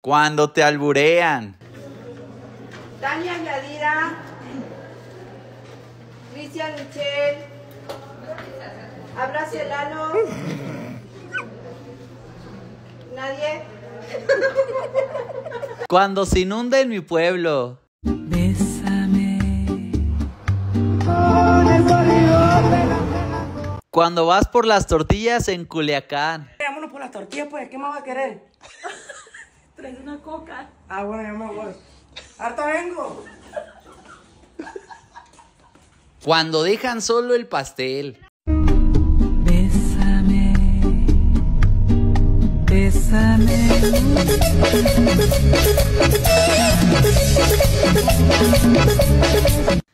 Cuando te alburean. Tania Yadira Cristian Michel, Abracielano. Nadie. Cuando se inunda en mi pueblo. Bésame. Cuando vas por las tortillas en Culiacán. Vámonos por las tortillas, pues, ¿qué más va a querer? Traes una coca. Ah, bueno, ya me voy. ¡Harta vengo! Cuando dejan solo el pastel. Bésame. Bésame.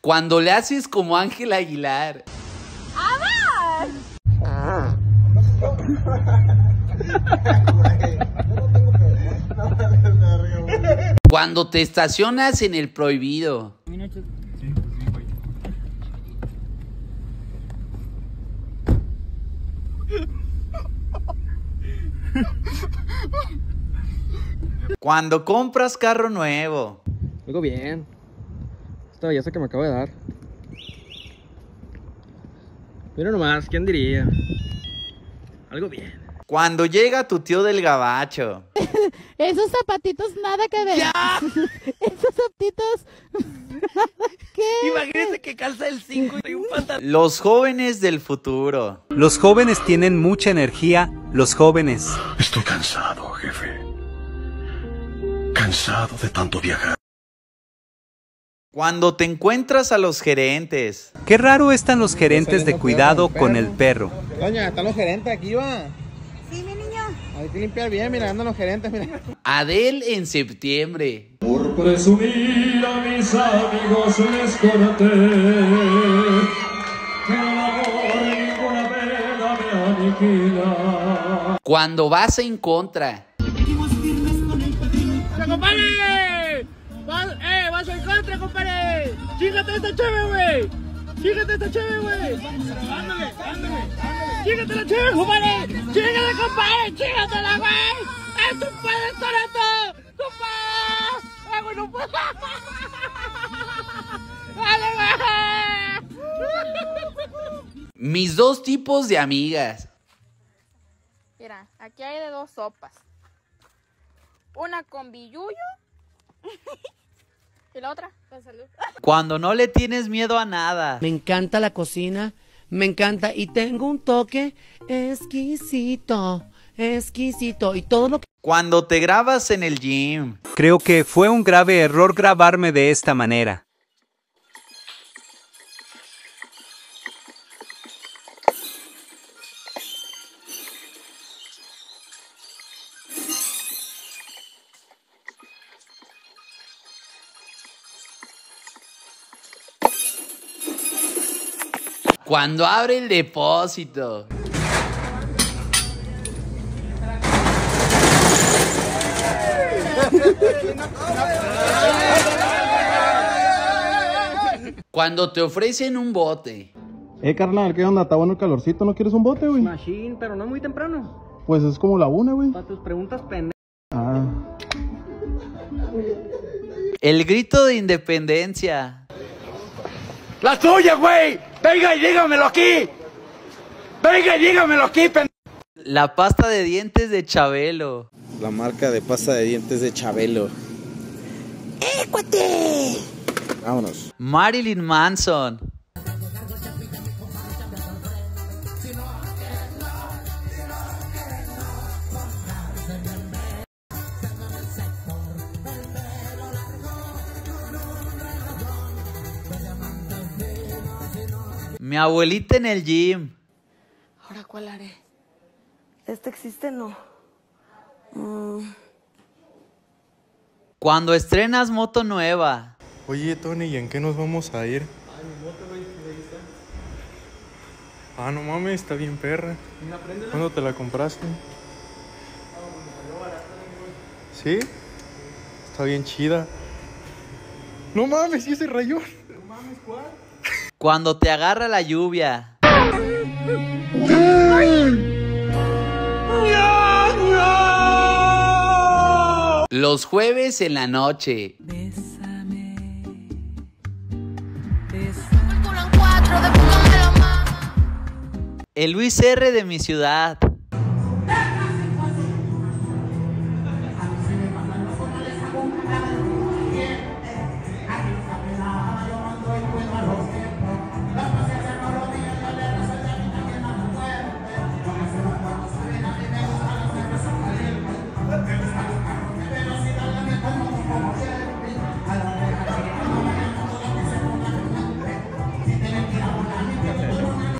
Cuando le haces como Ángel Aguilar. ¡Amá! Ah. Cuando te estacionas en el prohibido. Cuando compras carro nuevo. Luego bien. Esta belleza que me acabo de dar. Mira nomás, ¿quién diría? Algo bien. Cuando llega tu tío del gabacho. Esos zapatitos nada que ver. ¡Ya! Esos zapatitos. ¿Qué? Imagínense que calza el 5 y un pantalón. Los jóvenes del futuro. Los jóvenes tienen mucha energía. Los jóvenes. Estoy cansado, jefe. Cansado de tanto viajar. Cuando te encuentras a los gerentes. Qué raro están los gerentes de cuidado con el perro. Doña, están los gerentes aquí, va. Hay que limpiar bien, mira, andan los gerentes, mira. Adel en septiembre. Por presumir a mis amigos les corté. Que el amor ninguna pena me aniquila. Cuando vas en contra. Seguimos firmes con el patrón. ¡Compadre! ¡Vas en contra, compadre! ¡Chígate esta chévere, güey! ¡Chígate esta chévere, güey! ¡Ándale, ándale! ¡Chígate la chévere, compadre! ¡Chígate, compadre! ¡Chígate la, güey! ¡Es un padre torato! ¡Compadre! ¡Güey, no puedo! ¡Dale, güey! Mis dos tipos de amigas. Mira, aquí hay de dos sopas. Una con billuyo. Y la otra con salud. Cuando no le tienes miedo a nada. Me encanta la cocina. Me encanta y tengo un toque exquisito, exquisito y todo lo que... Cuando te grabas en el gym. Creo que fue un grave error grabarme de esta manera. Cuando abre el depósito. Cuando te ofrecen un bote. Carnal, ¿qué onda? ¿Está bueno el calorcito? ¿No quieres un bote, güey? Machine, pero no muy temprano. Pues es como la una, güey. Para tus preguntas pendejas. Ah. El grito de independencia. ¡La tuya, güey! ¡Venga y dígamelo aquí! ¡Venga y dígamelo aquí, pendejo! La pasta de dientes de Chabelo. La marca de pasta de dientes de Chabelo. ¡Eh, cuate! Vámonos. Marilyn Manson. Mi abuelita en el gym. ¿Ahora cuál haré? ¿Este existe? No. Cuando estrenas moto nueva. Oye, Tony, ¿y en qué nos vamos a ir? Ay, mi moto, güey, ahí está. Ah, no mames, está bien perra. Mira, préndela. ¿Cuándo te la compraste? No, barata, güey. ¿Sí? Está bien chida. No mames, ¿y ese rayón? No mames, ¿cuál? Cuando te agarra la lluvia. Los jueves en la noche. Bésame, bésame. El Luis R de mi ciudad.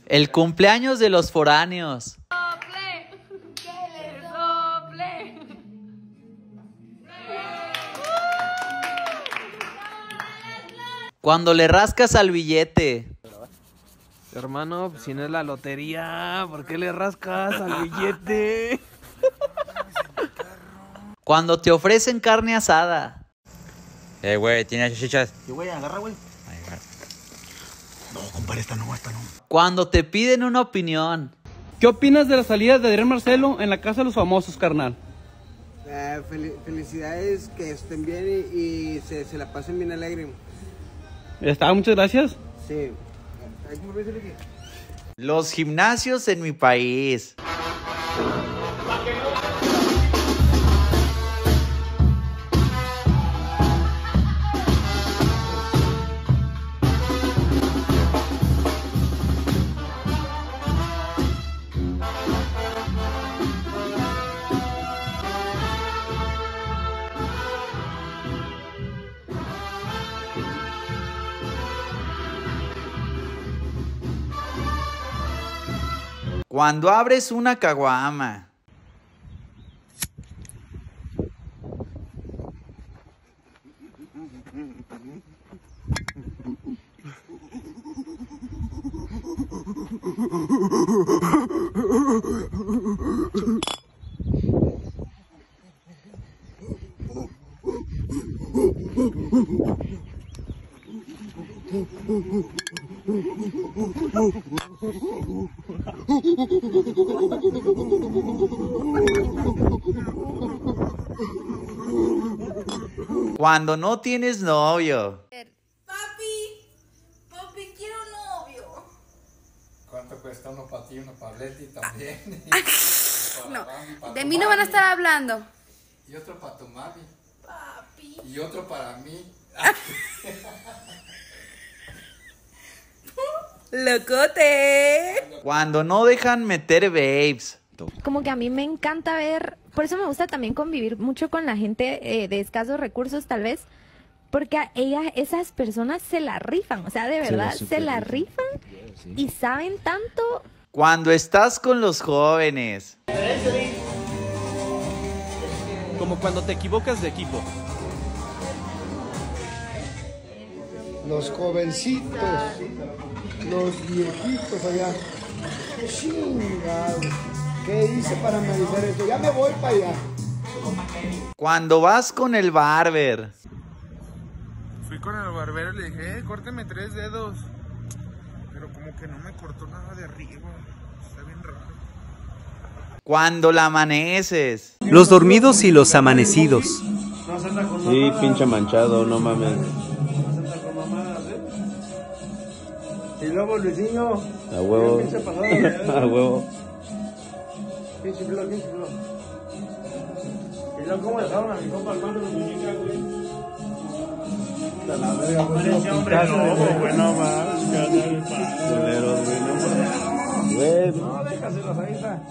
El cumpleaños de los foráneos. Cuando le rascas al billete. Hermano, si no es la lotería, ¿por qué le rascas al billete? Cuando te ofrecen carne asada. Güey, tiene chichas. Güey, agarra, güey. No, compadre, esta no. Cuando te piden una opinión. ¿Qué opinas de las salidas de Adrián Marcelo en la casa de los famosos, carnal? Felicidades, que estén bien y se la pasen bien alegre. ¿Está? Muchas gracias. Sí. Los gimnasios en mi país. Cuando abres una caguama. Cuando no tienes novio. Papi, quiero novio. ¿Cuánto cuesta uno para ti, uno para Leti también? No, de mí no van a estar hablando. Y otro para tu mami. Papi. Y otro para mí. ¡Locote! Cuando no dejan meter babes. Como que a mí me encanta ver, por eso me gusta también convivir mucho con la gente de escasos recursos tal vez, porque a ellas, esas personas se la rifan, o sea, de verdad, se la rifan y saben tanto. Cuando estás con los jóvenes. Como cuando te equivocas de equipo. Los jovencitos, los viejitos allá. Chingado. ¿Qué hice para analizar esto? Ya me voy para allá. Cuando vas con el barber. Fui con el barbero y le dije, córteme 3 dedos. Pero como que no me cortó nada de arriba. Está bien raro. Cuando la amaneces. Los dormidos y los amanecidos. Sí, pinche manchado, no mames. Y luego, Luisinho. A huevo. A huevo. Pinche flow. Y luego, ¿cómo dejaron a mi compa al mano de muñeca, güey? La verga, güey. Ese hombre lobo, güey, no mames. Culeros, güey, no mames. No, déjaselos ahí, está.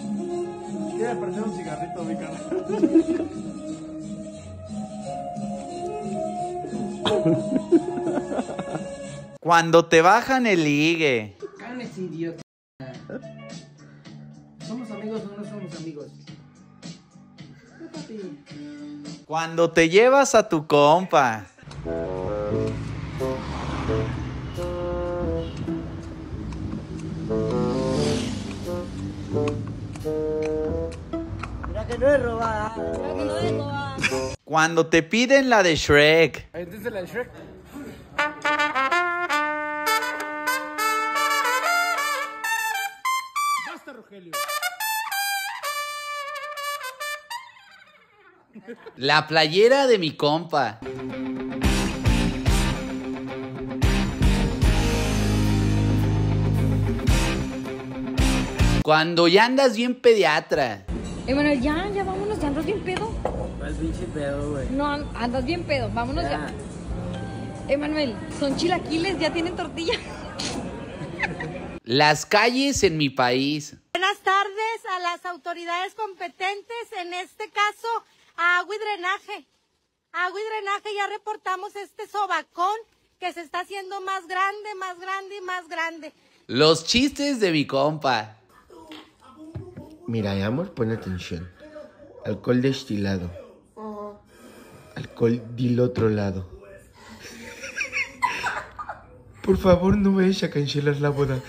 Quiere prender un cigarrito, mi cara. Cuando te bajan el ligue. Cálmese, idiota. ¿Somos amigos o no somos amigos? Cuando te llevas a tu compa. Mira que no es robada. Cuando te piden la de Shrek. ¿Esta es la de Shrek? La playera de mi compa. Cuando ya andas bien pediatra. Bueno, ya vámonos, ya andas bien pedo. ¿Cuál pinche pedo, güey? No, andas bien pedo, vámonos ya. Emanuel, son chilaquiles, ya tienen tortilla. Las calles en mi país. Buenas tardes a las autoridades competentes, en este caso, a agua y drenaje. Agua y drenaje, ya reportamos este sobacón que se está haciendo más grande, más grande y más grande. Los chistes de mi compa. Mira, amor, pon atención. Alcohol destilado. Alcohol del otro lado. Por favor, no me vayas a cancelar la boda.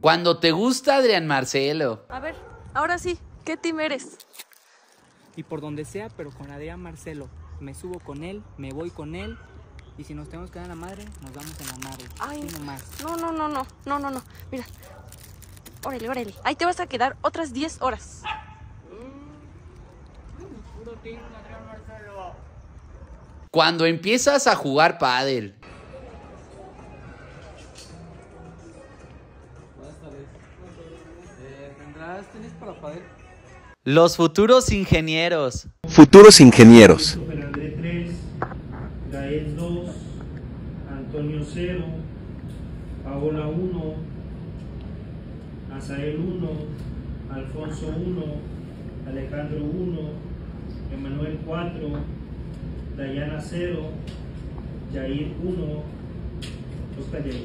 Cuando te gusta Adrián Marcelo. A ver, ahora sí, ¿qué team eres? Y por donde sea, pero con Adrián Marcelo. Me subo con él, me voy con él. Y si nos tenemos que dar la madre, nos damos en la madre. Ay, no. Mira. Órale. Ahí te vas a quedar otras 10 horas. Cuando empiezas a jugar pádel. ¿Tendrás tenis para pádel? Los futuros ingenieros. Futuros ingenieros. SuperAndré 3, Gael 2, Antonio 0, Paola 1, Azael 1, Alfonso 1, Alejandro 1, Emanuel 4, Dayana 0, Jair 1, Oscar Jair,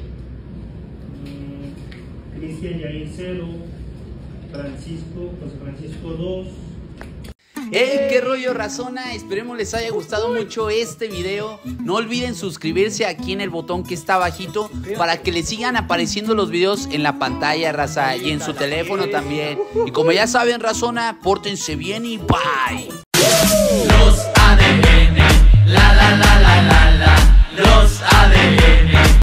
Cristian Jair 0, José Francisco 2. ¡Hey! ¡Qué rollo, razona! Esperemos les haya gustado mucho este video. No olviden suscribirse aquí en el botón que está abajito para que les sigan apareciendo los videos en la pantalla, raza, y en su teléfono también. Y como ya saben, razona, pórtense bien y bye.